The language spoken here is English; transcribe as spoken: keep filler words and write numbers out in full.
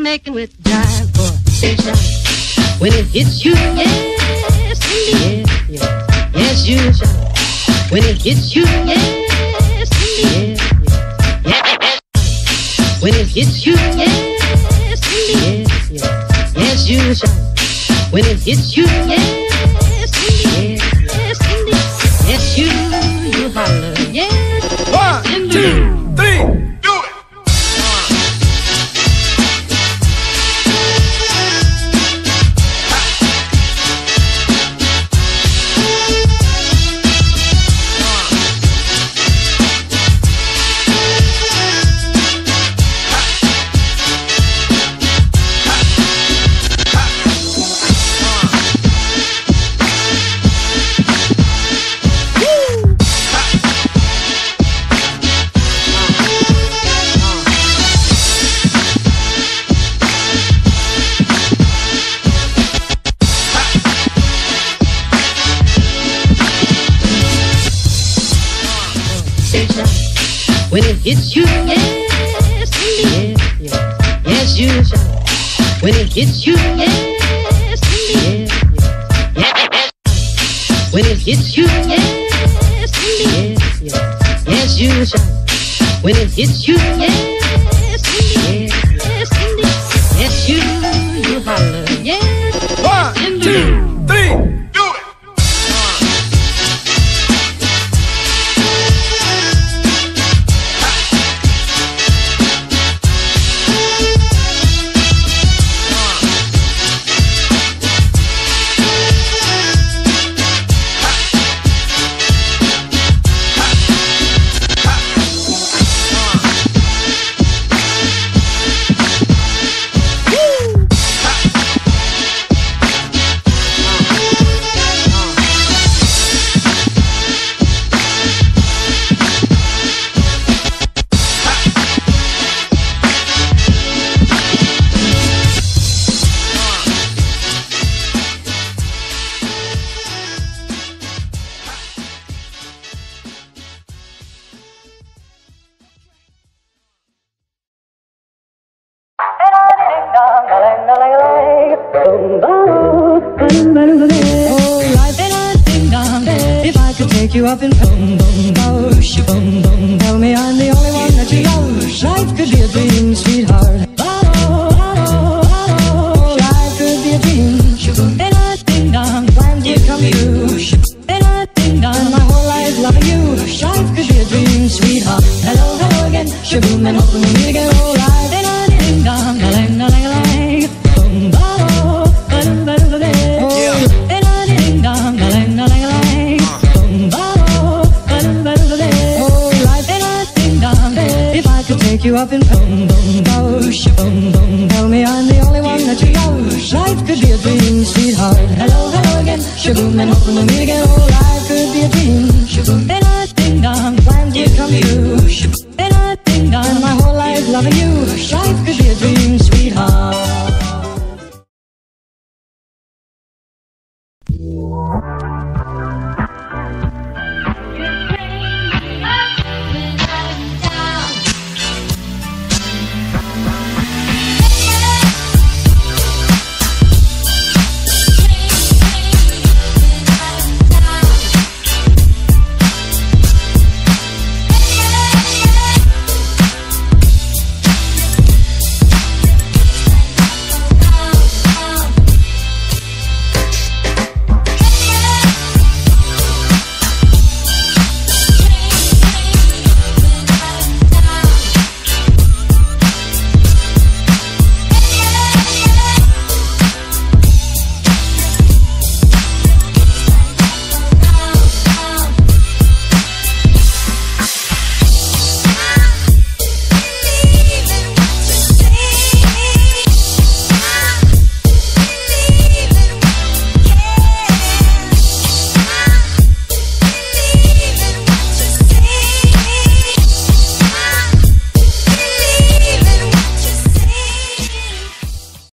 making with dive for sunshine. When it hits you, yes, indeed. Yes, yes, yes, you shall. When it hits you, yes, indeed. Yes, yes, yes. When it hits you, yes, indeed. Yes, yes, yes, you shall. When it hits you, yes, indeed. Yes, yes, yes, you, you holler. Yes, one, two, three. When it hits you, yes, indeed. Yes, yes, yes, you shall. When it hits you, yes, indeed. Yes, yes, yes. When it hits you, yes, indeed. Yes, yes, yes, you shall. When it hits you, yes, indeed. Yes, indeed. Yes, you, you holler. Yes, one, two, three. You up in boom, boom, boosh, boom, boom. Tell me I'm the only one that you love. Life could be a dream, sweetheart. Oh, oh, oh, life could be a dream. And I think I'm glad you come to you. And I think I'm my whole life loving you. Life could be a dream, sweetheart. Hello, hello again, shaboom, and hoping we'll meet again. Oh, life, and I think I'm galang, galang, galang. Boom, ba-oh, ba-dum, ba-dum, ba-dum. You up in boom, boom, boosh, boom, boom. Tell me I'm the only one that you love. Life could be a dream, sweetheart. Hello, hello again, shaboom, and hoping we'll meet again. Oh, life could be a dream, shaboom. And I think I'm glad you come to you. And I think I'm my whole life loving you. Life could be a dream,